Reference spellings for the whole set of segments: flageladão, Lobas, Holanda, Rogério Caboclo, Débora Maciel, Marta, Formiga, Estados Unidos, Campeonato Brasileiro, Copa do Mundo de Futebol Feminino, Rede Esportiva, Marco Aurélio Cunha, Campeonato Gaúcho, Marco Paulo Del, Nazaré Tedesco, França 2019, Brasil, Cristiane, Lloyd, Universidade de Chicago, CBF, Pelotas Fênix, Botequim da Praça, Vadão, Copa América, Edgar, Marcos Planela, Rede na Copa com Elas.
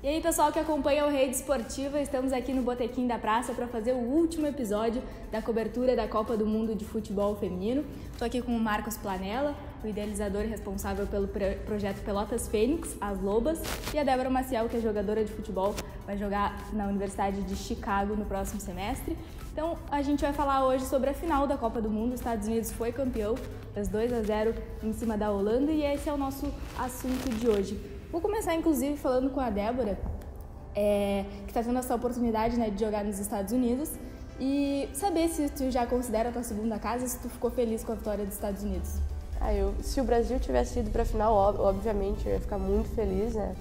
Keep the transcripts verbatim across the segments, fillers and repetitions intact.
E aí, pessoal que acompanha o Rede Esportiva, estamos aqui no Botequim da Praça para fazer o último episódio da cobertura da Copa do Mundo de Futebol Feminino. Estou aqui com o Marcos Planela, o idealizador e responsável pelo projeto Pelotas Fênix, as Lobas, e a Débora Maciel, que é jogadora de futebol, vai jogar na Universidade de Chicago no próximo semestre. Então, a gente vai falar hoje sobre a final da Copa do Mundo. Os Estados Unidos foi campeão, fez dois a zero em cima da Holanda, e esse é o nosso assunto de hoje. Vou começar, inclusive, falando com a Débora, é, que está tendo essa oportunidade, né, de jogar nos Estados Unidos, e saber se tu já considera a tua segunda casa, se tu ficou feliz com a vitória dos Estados Unidos. Ah, eu, se o Brasil tivesse ido para a final, obviamente, eu ia ficar muito feliz, né?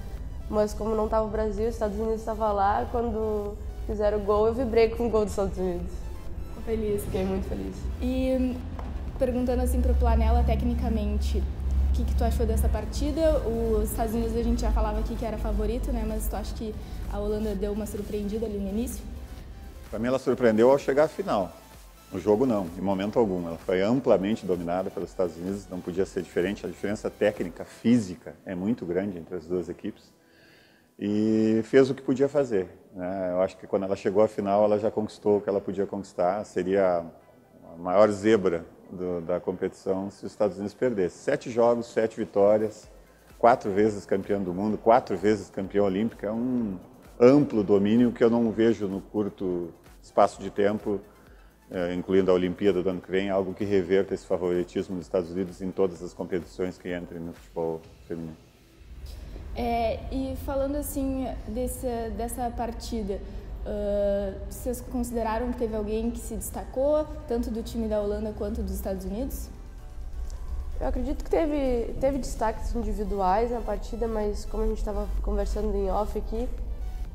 Mas como não estava o Brasil, os Estados Unidos estava lá, quando fizeram o gol, eu vibrei com o gol dos Estados Unidos. Ficou feliz. Fiquei muito feliz. E perguntando assim para o Planela, tecnicamente, o que, que tu achou dessa partida? Os Estados Unidos, a gente já falava aqui que era favorito, né? Mas tu acha que a Holanda deu uma surpreendida ali no início? Para mim, ela surpreendeu ao chegar à final. No jogo, não, em momento algum. Ela foi amplamente dominada pelos Estados Unidos, não podia ser diferente. A diferença técnica, física, é muito grande entre as duas equipes. E fez o que podia fazer, né? Eu acho que quando ela chegou à final, ela já conquistou o que ela podia conquistar. Seria a maior zebra Do, da competição se os Estados Unidos perdessem. Sete jogos, sete vitórias, quatro vezes campeão do mundo, quatro vezes campeão olímpico. É um amplo domínio que eu não vejo no curto espaço de tempo, eh, incluindo a Olimpíada do ano que vem, algo que reverta esse favoritismo dos Estados Unidos em todas as competições que entrem no futebol feminino. É, e falando assim dessa, dessa partida, Uh, vocês consideraram que teve alguém que se destacou, tanto do time da Holanda quanto dos Estados Unidos? Eu acredito que teve, teve destaques individuais na partida, mas como a gente estava conversando em off aqui,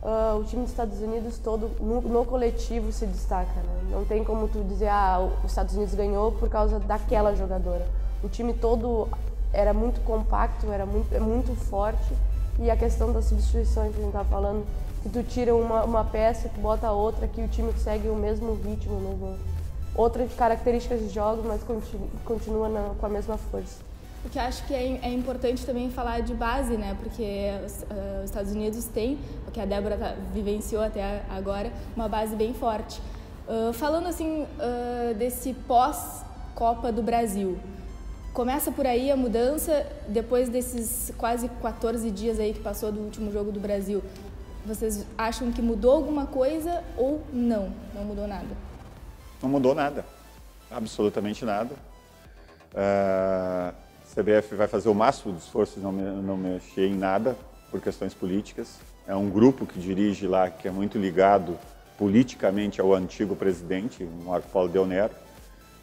uh, o time dos Estados Unidos todo, no, no coletivo, se destaca, né? Não tem como tu dizer, ah, os Estados Unidos ganhou por causa daquela jogadora. O time todo era muito compacto, era muito, muito forte, e a questão das substituições que a gente estava falando, que tu tira uma, uma peça, que bota outra, que o time segue o mesmo ritmo, mesmo. Outras características de jogo, mas continu, continua na, com a mesma força. O que eu acho que é, é importante também falar de base, né? Porque os, uh, os Estados Unidos tem, o que a Débora tá, vivenciou até agora, uma base bem forte. Uh, falando assim uh, desse pós-Copa do Brasil, começa por aí a mudança, depois desses quase quatorze dias aí que passou do último jogo do Brasil. Vocês acham que mudou alguma coisa ou não? Não mudou nada? Não mudou nada, absolutamente nada. A C B F vai fazer o máximo dos esforços de não, não mexer em nada por questões políticas. É um grupo que dirige lá que é muito ligado politicamente ao antigo presidente, Marco Paulo Del.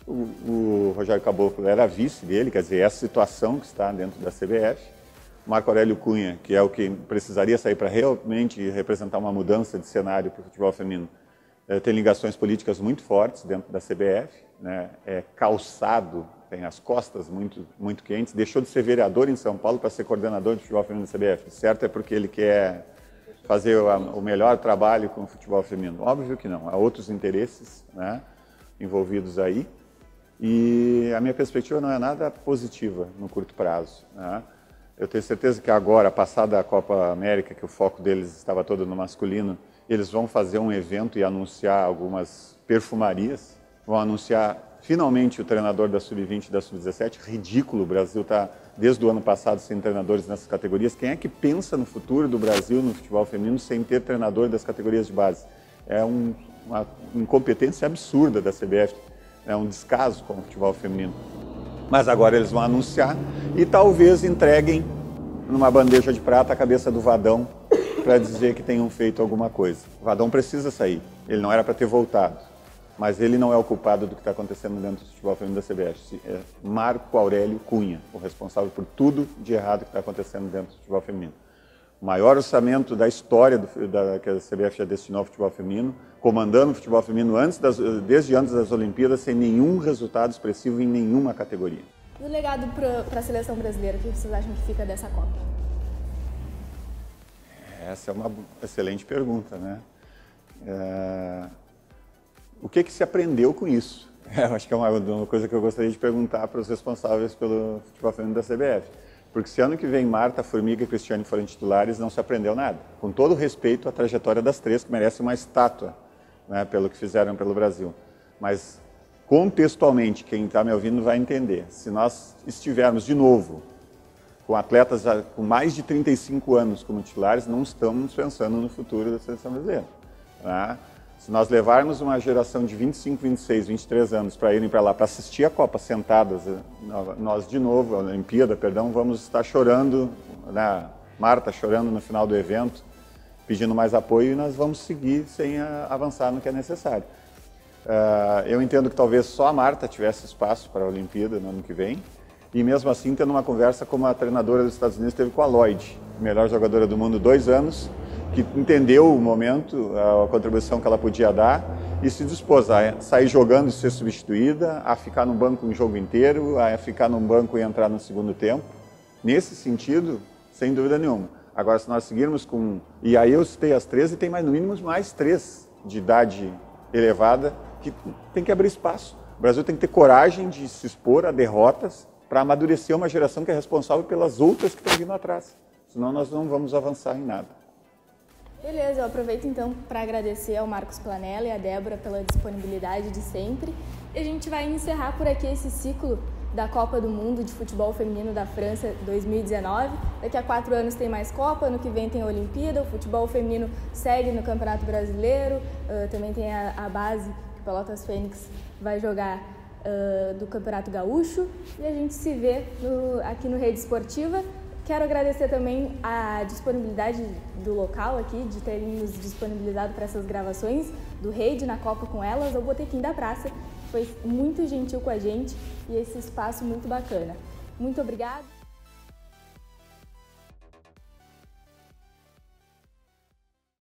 O, o Rogério Caboclo era vice dele, quer dizer, essa situação que está dentro da C B F. Marco Aurélio Cunha, que é o que precisaria sair para realmente representar uma mudança de cenário para o futebol feminino, é, tem ligações políticas muito fortes dentro da C B F, né? É calçado, tem as costas muito, muito quentes, deixou de ser vereador em São Paulo para ser coordenador de futebol feminino da C B F. Certo é porque ele quer fazer o, o melhor trabalho com o futebol feminino. Óbvio que não, há outros interesses, né, envolvidos aí, e a minha perspectiva não é nada positiva no curto prazo, né? Eu tenho certeza que agora, passada a Copa América, que o foco deles estava todo no masculino, eles vão fazer um evento e anunciar algumas perfumarias, vão anunciar finalmente o treinador da sub vinte e da sub dezessete. Ridículo, o Brasil está desde o ano passado sem treinadores nessas categorias. Quem é que pensa no futuro do Brasil no futebol feminino sem ter treinador das categorias de base? É um, uma incompetência absurda da C B F, é um descaso com o futebol feminino. Mas agora eles vão anunciar e talvez entreguem numa bandeja de prata a cabeça do Vadão para dizer que tenham feito alguma coisa. O Vadão precisa sair, ele não era para ter voltado, mas ele não é o culpado do que está acontecendo dentro do futebol feminino da C B F. É Marco Aurélio Cunha, o responsável por tudo de errado que está acontecendo dentro do futebol feminino. O maior orçamento da história do, da, que a C B F já destinou ao futebol feminino, comandando o futebol feminino antes das, desde antes das Olimpíadas, sem nenhum resultado expressivo em nenhuma categoria. E o legado para a seleção brasileira, o que vocês acham que fica dessa Copa? Essa é uma excelente pergunta, né? É... O que, que se aprendeu com isso? Eu acho que é uma, uma coisa que eu gostaria de perguntar para os responsáveis pelo futebol feminino da C B F. Porque se ano que vem Marta, Formiga e Cristiane forem titulares, não se aprendeu nada. Com todo o respeito à trajetória das três, que merece uma estátua, né, pelo que fizeram pelo Brasil. Mas, contextualmente, quem está me ouvindo vai entender. Se nós estivermos de novo com atletas com mais de trinta e cinco anos como titulares, não estamos pensando no futuro da seleção brasileira. Tá? Se nós levarmos uma geração de vinte e cinco, vinte e seis, vinte e três anos para irem para lá, para assistir a Copa sentadas, nós de novo, a Olimpíada, perdão, vamos estar chorando, né? Marta chorando no final do evento, pedindo mais apoio, e nós vamos seguir sem avançar no que é necessário. Uh, eu entendo que talvez só a Marta tivesse espaço para a Olimpíada no ano que vem, e mesmo assim tendo uma conversa como a treinadora dos Estados Unidos teve com a Lloyd, melhor jogadora do mundo dois anos, que entendeu o momento, a contribuição que ela podia dar e se dispôs a sair jogando e ser substituída, a ficar no banco um jogo inteiro, a ficar no banco e entrar no segundo tempo. Nesse sentido, sem dúvida nenhuma. Agora, se nós seguirmos com... E aí eu citei as três e tem mais, no mínimo mais três de idade elevada que tem que abrir espaço. O Brasil tem que ter coragem de se expor a derrotas para amadurecer uma geração que é responsável pelas outras que estão vindo atrás. Senão nós não vamos avançar em nada. Beleza, eu aproveito então para agradecer ao Marcos Planela e à Débora pela disponibilidade de sempre. E a gente vai encerrar por aqui esse ciclo da Copa do Mundo de Futebol Feminino da França dois mil e dezenove. Daqui a quatro anos tem mais Copa, ano que vem tem a Olimpíada, o futebol feminino segue no Campeonato Brasileiro, uh, também tem a, a base que o Pelotas Fênix vai jogar uh, do Campeonato Gaúcho. E a gente se vê no, aqui no Rede Esportiva. Quero agradecer também a disponibilidade do local aqui, de terem nos disponibilizado para essas gravações do Rede na Copa com Elas, ao Botequim da Praça, que foi muito gentil com a gente e esse espaço muito bacana. Muito obrigada.